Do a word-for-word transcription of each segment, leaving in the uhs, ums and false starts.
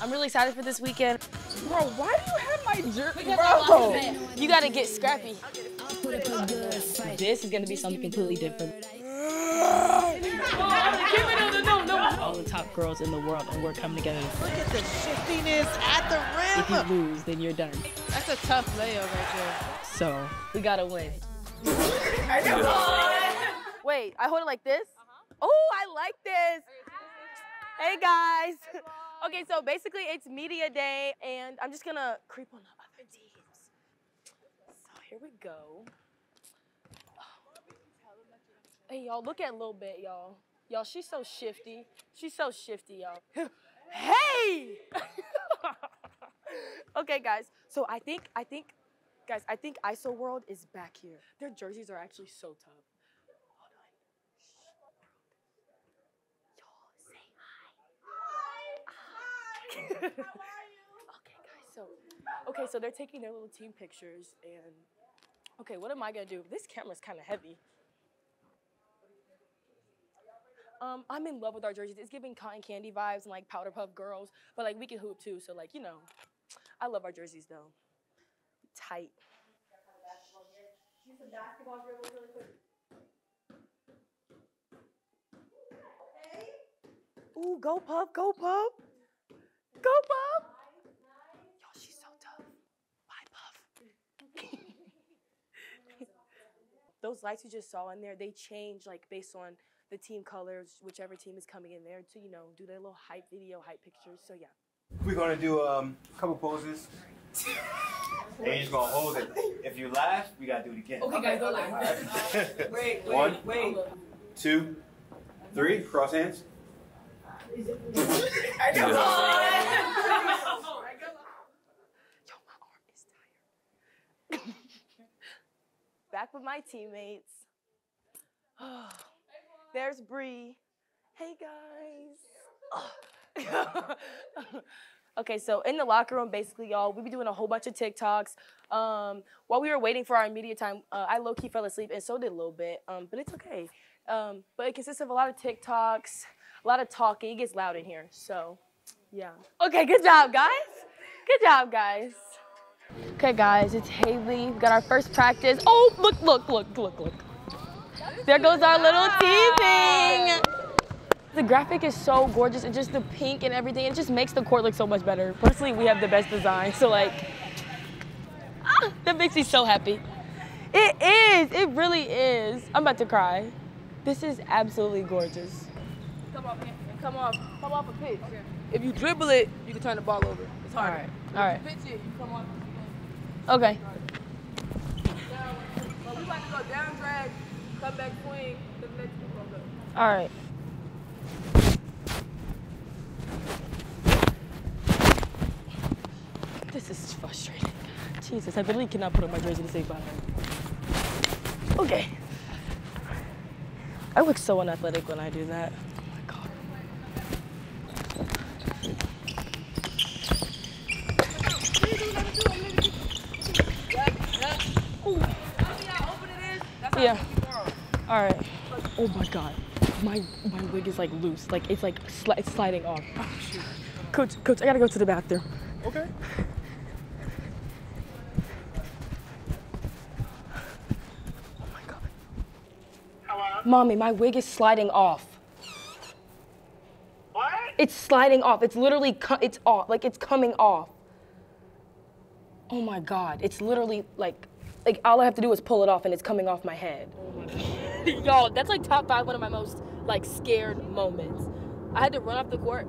I'm really excited for this weekend. Bro, why do you have my jersey? Bro, you gotta get scrappy. This is gonna be something completely different. All the top girls in the world, and we're coming together. Look at the shiftiness at the rim. If you lose, then you're done. That's a tough layup right there. So we gotta win. I know. Wait, I hold it like this. Uh-huh. Oh, I like this. Hey guys. Okay, so basically it's media day, and I'm just gonna creep on the other teams. So here we go. Hey y'all, look at Lil Bit, y'all. Y'all, she's so shifty. She's so shifty, y'all. Hey! Okay, guys. So I think, I think, guys, I think I S O World is back here. Their jerseys are actually so tough. Hold on. Y'all say hi. Hi. Hi. Hi. How are you? Okay, guys. So, okay, so they're taking their little team pictures, and okay, what am I gonna do? This camera's kind of heavy. Um, I'm in love with our jerseys. It's giving cotton candy vibes and like Powder Puff Girls, but like we can hoop too. So like, you know, I love our jerseys though. Tight. Ooh, go Puff, go Puff, go Puff. Y'all, she's so tough. Bye Puff. Those lights you just saw in there, they change like based on the team colors, whichever team is coming in there to, you know, do their little hype video, hype pictures, so yeah. We're gonna do um, a couple poses. And you're just gonna hold it. If you laugh, we gotta do it again. Okay, okay guys, go live. Right. Wait, wait, One, wait. two, three, cross hands. I know. Yo, my arm is tired. Back with my teammates. Oh. There's Bree. Hey guys. Okay, so in the locker room, basically, y'all, we be doing a whole bunch of TikToks. Um, while we were waiting for our media time, uh, I low key fell asleep, and so did a little bit, um, but it's okay. Um, but it consists of a lot of TikToks, a lot of talking. It gets loud in here, so yeah. Okay, good job, guys. Good job, guys. Okay, guys, it's Hailee. We got our first practice. Oh, look, look, look, look, look. There goes our little team. The graphic is so gorgeous, and just the pink and everything, it just makes the court look so much better. Personally, we have the best design, so like, ah, that makes me so happy. It is, it really is. I'm about to cry. This is absolutely gorgeous. Come off, come off, come off a pitch. Okay. If you dribble it, you can turn the ball over. It's harder. All right, if all right. If you pitch it, you come off. Okay. Well, we about to go down drag. Come back swing, the next one goes. All right. This is frustrating. Jesus, I literally cannot put on my jersey to say bye. Okay. I look so unathletic when I do that. Oh my God. Yeah. All right. Oh my God, my my wig is like loose, like it's like sli it's sliding off. Oh, shoot. Coach, coach, I gotta go to the bathroom. Okay. Oh my God. Hello. Mommy, my wig is sliding off. What? It's sliding off. It's literally co it's off, like it's coming off. Oh my God, it's literally like like all I have to do is pull it off, and it's coming off my head. Oh my God. Y'all, that's like top five, one of my most like scared moments. I had to run off the court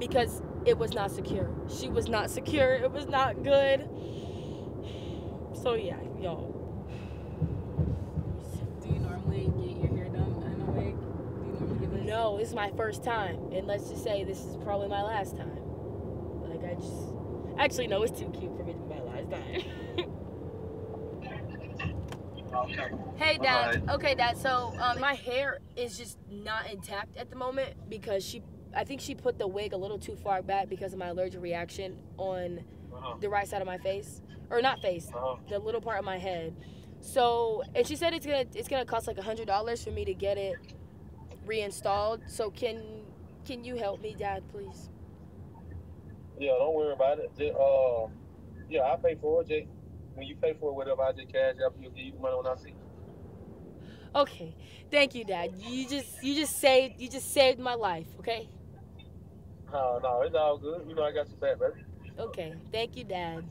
because it was not secure. She was not secure. It was not good. So yeah, y'all. Do you normally get your hair done in a wig? Do you normally get it? No, this is my first time, and let's just say this is probably my last time. Like I just, actually no, it's too cute for me to be my last time. Okay. Hey, Dad. Bye. Okay, Dad. So um, my hair is just not intact at the moment because she, I think she put the wig a little too far back because of my allergic reaction on uh-huh. the right side of my face, or not face, uh-huh. the little part of my head. So, and she said it's gonna it's gonna cost like a hundred dollars for me to get it reinstalled. So can can you help me, Dad, please? Yeah, don't worry about it. Just, uh, yeah, I'll pay for it. Just, when you pay for it, whatever, I'll just cash up. You'll give you the money when I see you. Okay, thank you, Dad. You just you just saved you just saved my life. Okay. Oh no, it's all good. You know I got your back, baby. Okay, thank you, Dad.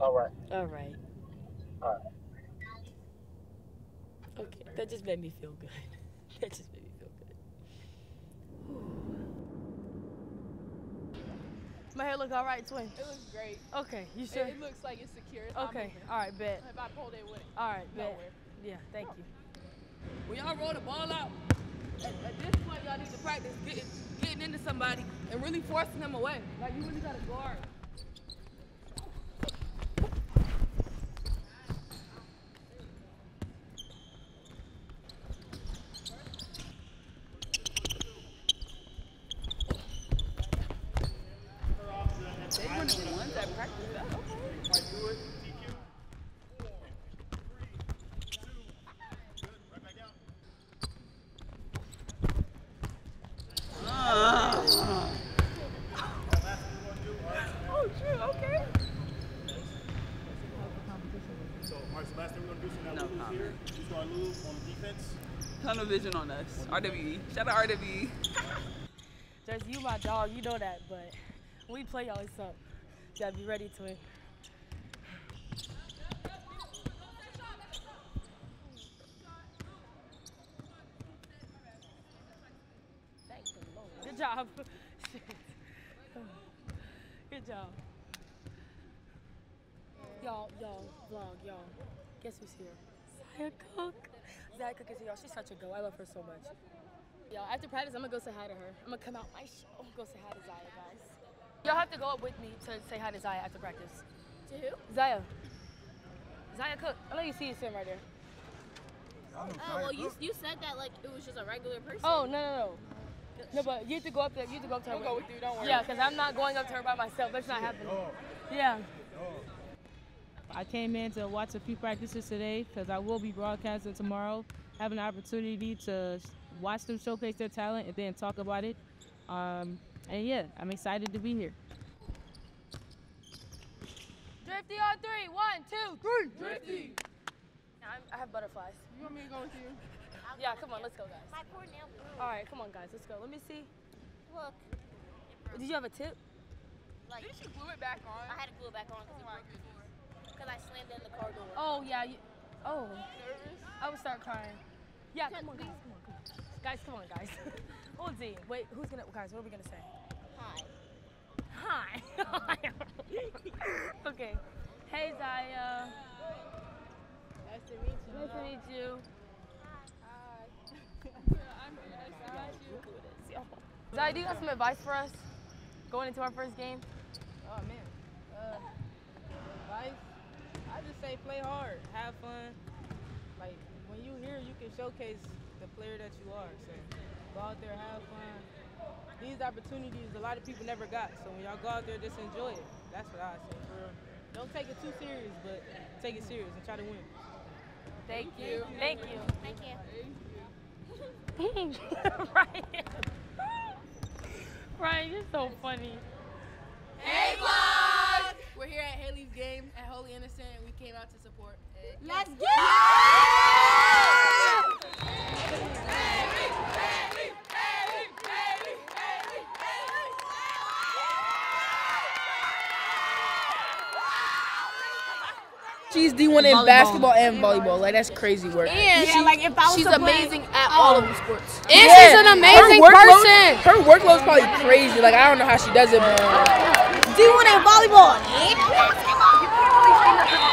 All right. All right. All right. Okay, that just made me feel good. That just made me feel good. Ooh. My hair look all right, twin? It looks great. Okay, you sure? It, it looks like it's secure. It's okay, all right, bet. If I pulled it, wouldn't. All right, bet. Nowhere. Yeah, thank oh. you. When y'all roll the ball out, at, at this point y'all need to practice getting, getting into somebody and really forcing them away. Like, you really got to guard. Vision on us. R W E. Shout out R W E. Jerzy, you my dog, you know that, but when we play y'all, it's up. You gotta be ready to it. Thank the Lord. Good job. Good job. Y'all, y'all, vlog, y'all. Guess who's here? Zaya Cook. Zaya Cook is here, y'all. She's such a go. I love her so much. Y'all, after practice, I'm gonna go say hi to her. I'm gonna come out my show, go say hi to Zaya, guys. Y'all have to go up with me to say hi to Zaya after practice. To who? Zaya. Zaya Cook. I know you see you sitting right there. Oh, well, you you said that like it was just a regular person. Oh, no, no, no. No, but you have to go up there. You have to go up to her. I'll go with you, don't worry. Yeah, because I'm not going up to her by myself. That's not happening. Yeah. I came in to watch a few practices today because I will be broadcasting tomorrow. Have an opportunity to watch them showcase their talent and then talk about it. Um, and yeah, I'm excited to be here. Drifty on three. One, two, three. Drifty. I'm, I have butterflies. You want me to go with you? I'll yeah, come on, let's go, guys. My poor nail blew. All right, come on, guys, let's go. Let me see. Look. Did you have a tip? Like, did you glue it back on? I had to glue it back on because it broke it. Because I slammed in the car door. Oh, yeah. You, oh. Nervous? I would start crying. Yeah, come on, guys. Come on, come on. Guys, come on, guys. Oldie, wait, who's going to, guys, what are we going to say? Hi. Hi. Okay. Hey, Zaya. Nice to meet you. Nice to meet you. Hi. Hi. I'm here. Nice to meet you. Look at this. Zaya, do you have some advice for us going into our first game? Oh, man. Uh, advice? I just say play hard, have fun. Like, when you here, you can showcase the player that you are. So go out there, have fun. These opportunities a lot of people never got. So when y'all go out there, just enjoy it. That's what I say, for real. Don't take it too serious, but take it serious and try to win. Thank you. Thank you. Thank you. Thank you. Ryan. Ryan, you're so funny. Hey, vlog! We're here at Haley's game at Holy Innocent, and we came out to support. It. Let's get it! Haley! Haley! Haley! Haley! Haley! Haley! She's D one in basketball and volleyball. Like, that's crazy work. And yeah, she, like, if I was she's amazing play, at all of the sports. And yeah. She's an amazing her person. Her workload's probably crazy. Like, I don't know how she does it, man. Do you want a volleyball? And basketball? You can't really say nothing about volleyball.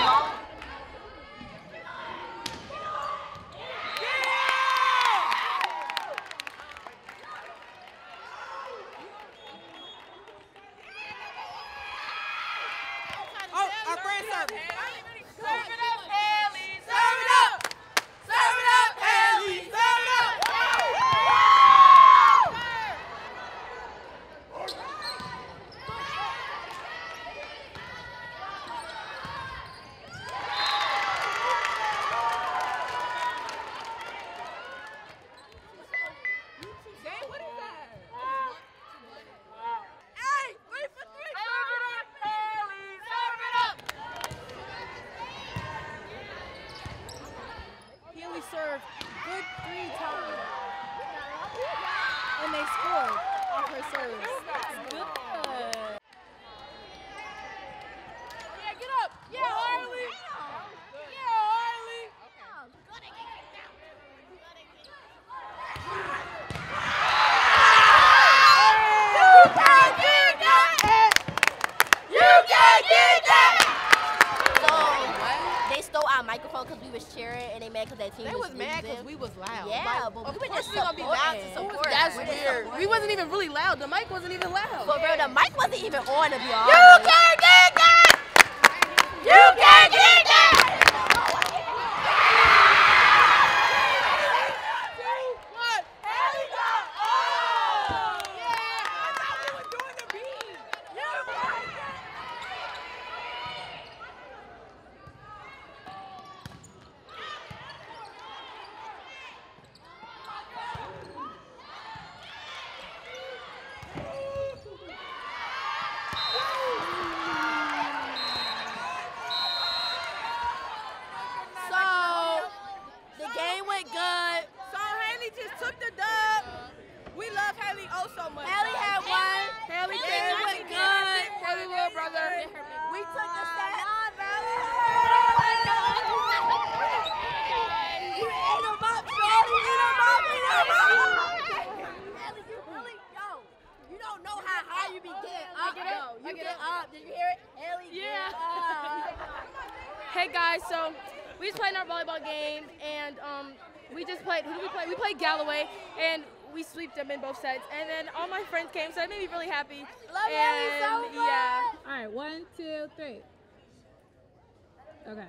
mad because we was cheering, and they mad because that team they was They was mad because we was loud. Yeah, like, but we of were course just we gonna be loud to support. That's we're weird. We wasn't even really loud. The mic wasn't even loud. But bro, the mic wasn't even on, to be honest. You can't get that! You can't get that! Galloway, and we sweeped them in both sets, and then all my friends came, so it made me really happy. Love Hailee so much. Yeah. All right, one, two, three. Okay.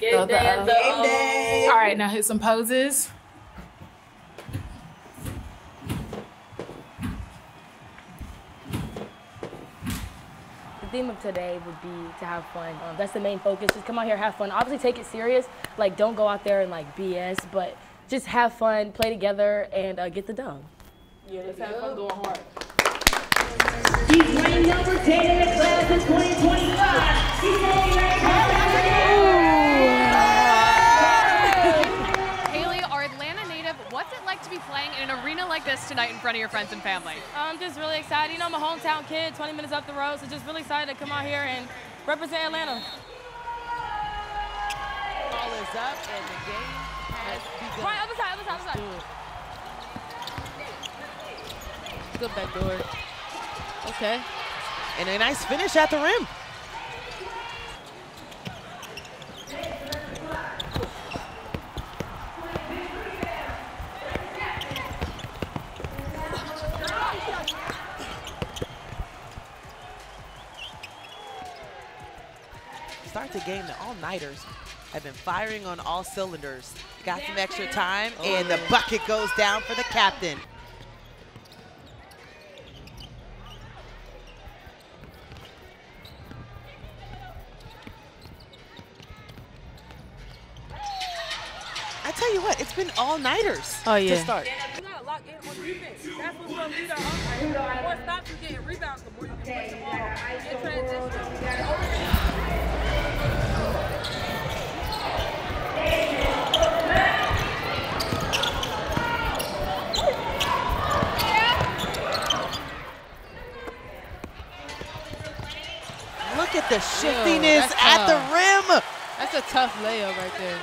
Get down. All right, now hit some poses. The theme of today would be to have fun. Um, that's the main focus. Just come out here, have fun. Obviously, take it serious. Like, don't go out there and like B S, but just have fun, play together, and uh, get the dub. Yeah, let's have fun going hard. She's ranked number ten in the class of twenty twenty-five. She's only ranked number ten. Hailee, our Atlanta native, what's it like to be playing in an arena like this tonight in front of your friends and family? I'm just really excited. You know, I'm a hometown kid, twenty minutes up the road, so just really excited to come out here and represent Atlanta. Ball is up and the game has begun. Right, other side, other side, other side. Good backdoor. Okay. And a nice finish at the rim. Start the game, the all-nighters have been firing on all cylinders. Got some extra time, oh, and the bucket goes down for the captain. I tell you what, it's been all-nighters oh, yeah. to start. You gotta lock in on defense. That's what's gonna be the umpire. The more stops you get, rebounds, the more you can play the ball. Transition. Look at the shiftiness Yo, at the rim. That's a tough layup right there.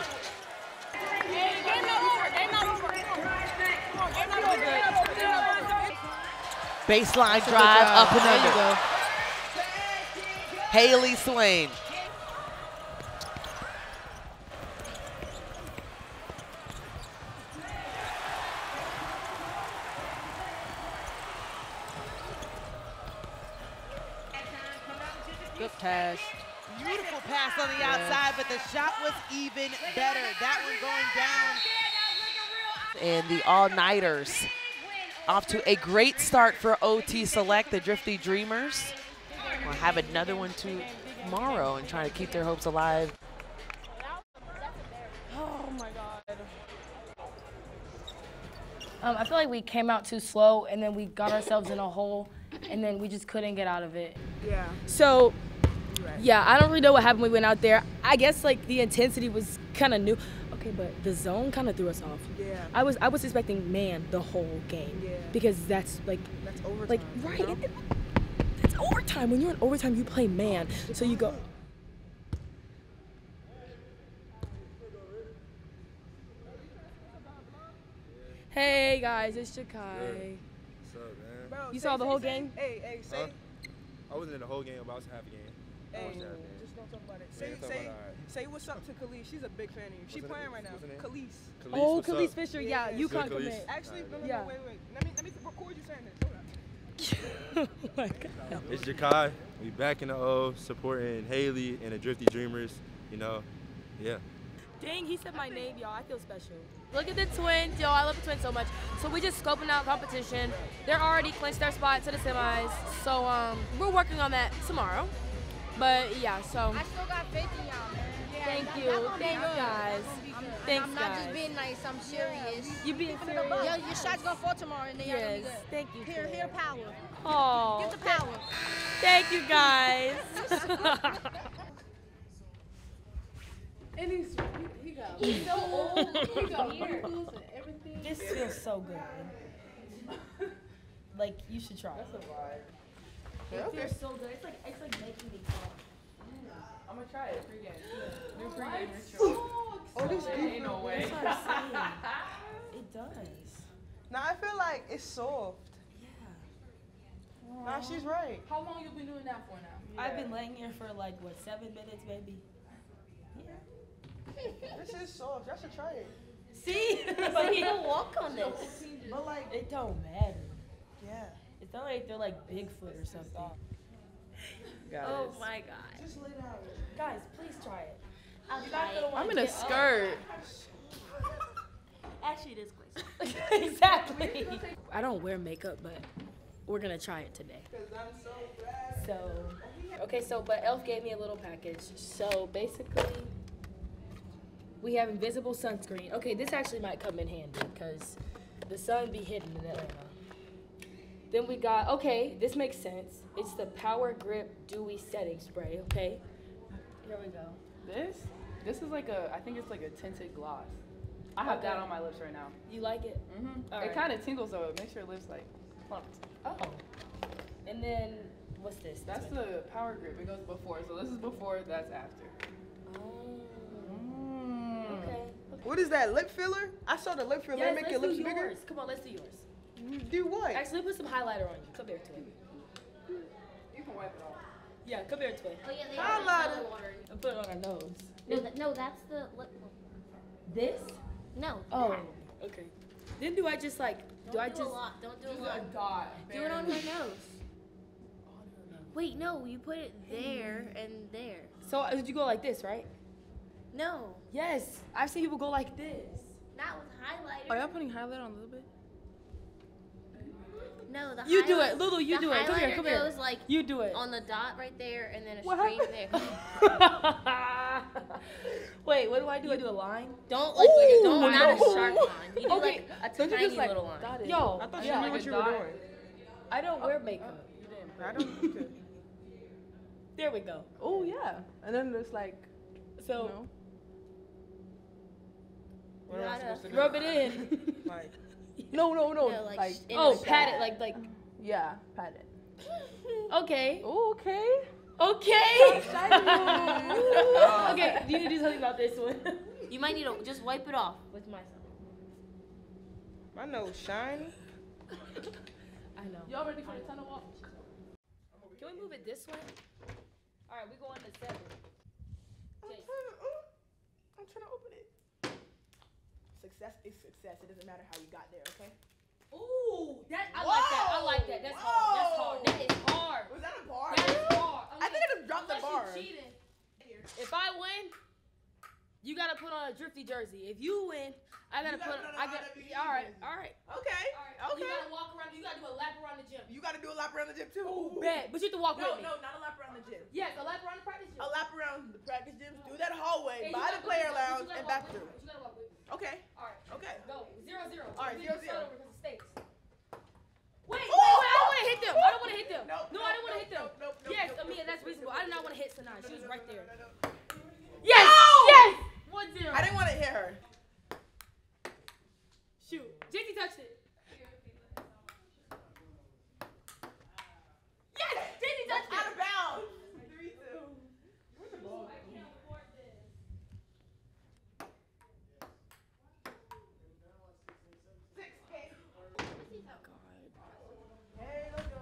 Baseline drive, up and under. Hailee Swain. Pass. Beautiful pass on the yeah. outside, but the shot was even better. That one going down. And the all-nighters off to a great start for O T Select, the Drifty Dreamers. We'll have another one tomorrow and try to keep their hopes alive. Oh my God. Um, I feel like we came out too slow, and then we got ourselves in a hole, and then we just couldn't get out of it. Yeah. So. Yeah, I don't really know what happened when we went out there. I guess like the intensity was kind of new. Okay, but the zone kind of threw us off. Yeah. I was I was expecting man the whole game. Yeah. Because that's like that's overtime. Like right. You know? it, it's overtime. When you're in overtime, you play man. So you go Hey guys, it's Sha'Kai. Hey. What's up, man? Bro, you say, saw the whole say, game? Hey, hey, say. Huh? I wasn't in the whole game, but I was half a game. Hey, oh, just don't talk about it. Say, yeah, say, about right. say what's up to Khaleesi. She's a big fan of you. She's playing right now. Khaleesi. Oh, Khaleesi Fisher. Yeah, yeah, yeah. You can't commit. Actually, right. no, no, yeah. no, wait, wait. Let me, let me record you saying this. Hold on. Oh my God. It's Ja'Kai. We back in the O, supporting Hailee and the Drifty Dreamers. You know, yeah. Dang, he said my name, y'all. I feel special. Look at the twins, yo. I love the twins so much. So we just scoping out competition. They're already clinched their spot to the semis. So um, we're working on that tomorrow. But yeah, so. I still got faith in y'all, man. Yeah, Thank that, you. That Thank you, guys. I'm, Thanks, I'm not guys. just being nice. I'm serious. Yeah. You being serious? Yo, your shot's gonna fall tomorrow, and then y'all yes. gonna be good. Thank you. Here, here, power. Oh. Give the power. Thank you, guys. And he's, he, he got he's so old, he got wrinkles and everything. This feels so good. Like, you should try. That's a vibe. It okay. feels so good. It's like, it's like making me cough. I'm gonna try it. Pre-game. New pre-game ritual. Oh, this ain't no way. That's what I'm saying. It does. Now I feel like it's soft. Yeah. Aww. Nah, she's right. How long you been doing that for now? Yeah. I've been laying here for like, what, seven minutes maybe? Yeah. This is soft. Y'all should try it. See? But you don't walk on this. But like, it don't matter. Yeah. It's not like they're like Bigfoot or something. Guys. Oh my God. Just lay down. Guys, please try it. I'm, not I'm in a skirt. Actually, it is crazy. Exactly. I don't wear makeup, but we're gonna try it today. Cause I'm so bad. So. Okay, so, but Elf gave me a little package. So, basically, we have invisible sunscreen. Okay, this actually might come in handy because the sun be hidden in Atlanta. Then we got, okay, this makes sense. It's the Power Grip Dewy Setting Spray, okay? Here we go. This? This is like a, I think it's like a tinted gloss. I have okay. that on my lips right now. You like it? Mm-hmm. All it right. kind of tingles, though. It makes your lips, like, plumped. Oh. And then... What's this? That's this the Power Grip. It goes before. So this is before, that's after. Oh. Mm. Okay. okay. What is that? Lip filler? I saw the lip filler. Yes, make your lips do bigger. Yours. Come on, let's do yours. Do what? Actually, put some highlighter on you. Compare to it. You can wipe it off. Yeah, compare to it. Oh, yeah, they highlighter. Water. Put it on our nose. No, that, no that's the lip. This? No. Oh, okay. Then do I just like, Don't do I do just. A lot. Don't do a lot. A dot. Do it on her nose. Wait, no, you put it there and there. So did you go like this, right? No. Yes, I've seen people go like this. Not with highlighter. Are y'all putting highlighter on a little bit? No, the You do it, Lulu, you do it. Come here, come here. Goes like you do it. On the dot right there and then a what stream happened? there. Wait, what do I do? You, I do a line? Don't like, like a, don't, not a sharp line. You do okay. like a tiny just, like, little line. Dotted. Yo, I thought you knew what you were doing. I don't wear makeup. I don't know. There we go. Oh, yeah. And then it's like, so. You know, what am I supposed to do? Rub it in. Like, no, no, no. no like, like oh, like pat that. it. Like, like. Yeah, pat it. Okay. Ooh, okay. Okay. Okay, do you need to do something about this one? You might need to just wipe it off with my son. My nose shiny. I know. Y'all ready for the tunnel walk? Can we move it this way? All right, we're going to seven. I'm trying to, uh, I'm trying to open it. Success is success. It doesn't matter how you got there, okay? Ooh, that I Whoa. like that. I like that. That's Whoa. hard. That's hard. That is hard. Was that a bar? That is hard. I, mean, I think I just dropped the bar. Unless you cheating. If I win, you gotta put on a Drifty jersey. If you win, I gotta, gotta put on. I gotta. R W E all right, all right. Okay. All right. Okay. You gotta walk around. You gotta do a lap around the gym. You gotta do a lap around the gym too. Ooh, bet. But you have to walk no, with me. No, no, not a lap around the gym. Yes, a lap around the practice gym. A lap around the practice gym. No. Through that hallway, hey, by the player lounge, and back through. You gotta walk with me. Okay. All right. Okay. Go. Zero zero. All right. Zero zero. Wait, wait, wait! I don't wanna hit them. I don't wanna hit them. No, no, I don't wanna hit them. Yes, Amia, that's reasonable. I did not wanna hit Sanaa. She was right there. Yes. Yes. One zero. I didn't want to hit her. Shoot. J T touched it. Yes! J T touched it! Out of bounds! three two. Where's the ball? I can't afford this. six K. Oh, God. Hey, let's go.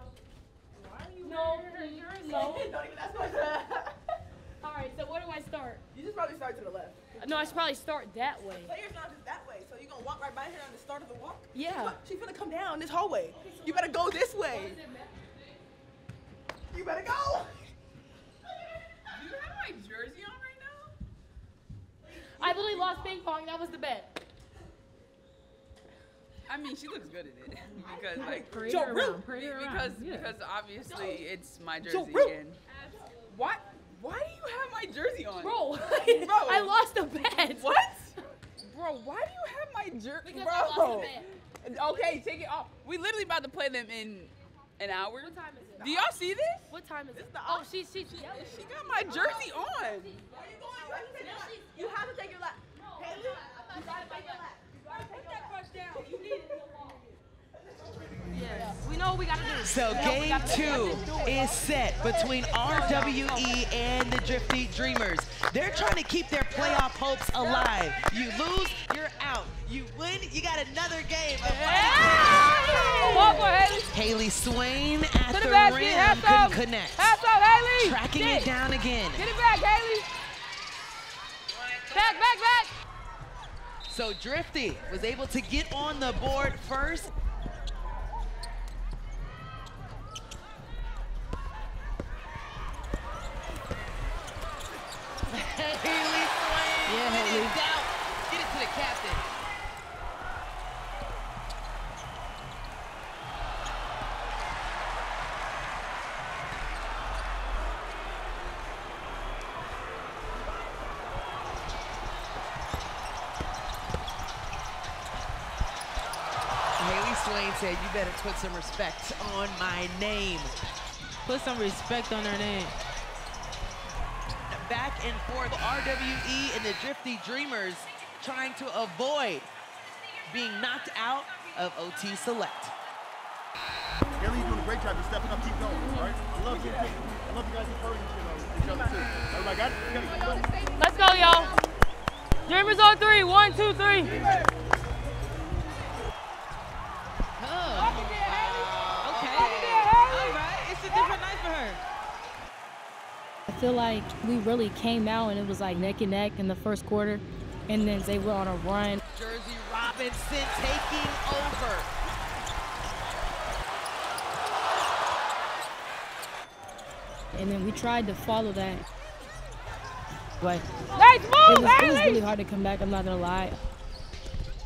Why are you wearing your jersey? Don't even ask questions. start to the left. No, I should probably start that way. Players not just that way. So you're going to walk right by her on the start of the walk? Yeah. She's going to come down this hallway. Okay, so you better go this way. You better go. Do you have my jersey on right now? I literally lost ping pong. That was the bet. I mean, she looks good at it because, like, pray her around, pray her because around. Yeah. because obviously it's my jersey. And why why do you have my jersey on, bro? Bro, I lost a bet. What, bro? Why do you have my jersey, bro? I lost a bet. Okay, take it off. We literally about to play them in an hour. What time is it? Do y'all see this? What time is it? Oh, she she she, she got my jersey oh, on. Are you going? You have to take your lap. No, hey, you have to take your lap. Put that crush down. You need it in the wall. Yes. We know what we gotta do. So game two is set between R W E and the Drifty Dreamers. They're trying to keep their playoff hopes alive. You lose, you're out. You win, you got another game. Hailee Swain at the rim couldn't connect. Pass out, Hailee. Tracking it down again. Get it back, Hailee. Back, back, back. So Drifty was able to get on the board first. Hailee Swain, yeah, it is out. Get it to the captain. Swain said, you better put some respect on my name. Put some respect on her name. Back and forth, R W E and the Drifty Dreamers trying to avoid being knocked out of O T Select. Haley's doing a great job. You're stepping up, keep going, all right? I love you. I love you guys encouraging each other, too. Everybody got it? Go. Let's go, y'all. Dreamers on three. One, two, three. I feel like we really came out and it was like neck and neck in the first quarter, and then they were on a run. Jerzy Robinson taking over. And then we tried to follow that, but nice move, it, was, it was really hard to come back, I'm not gonna lie.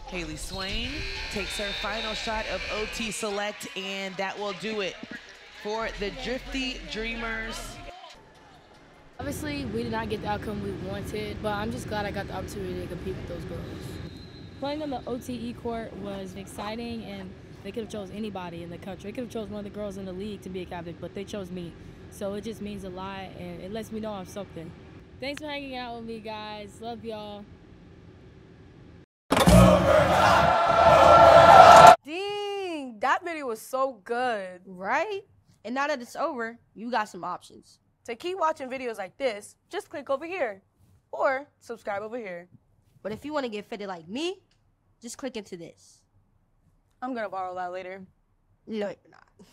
Hailee Swain takes her final shot of O T Select, and that will do it for the Drifty Dreamers. Obviously, we did not get the outcome we wanted, but I'm just glad I got the opportunity to compete with those girls. Playing on the O T E court was exciting, and they could have chose anybody in the country. They could have chose one of the girls in the league to be a captain, but they chose me. So it just means a lot, and it lets me know I'm something. Thanks for hanging out with me, guys. Love y'all. Dang, that video was so good. Right? And now that it's over, you got some options. To keep watching videos like this, just click over here or subscribe over here. But if you want to get fitted like me, just click into this. I'm going to borrow that later. No, you're not.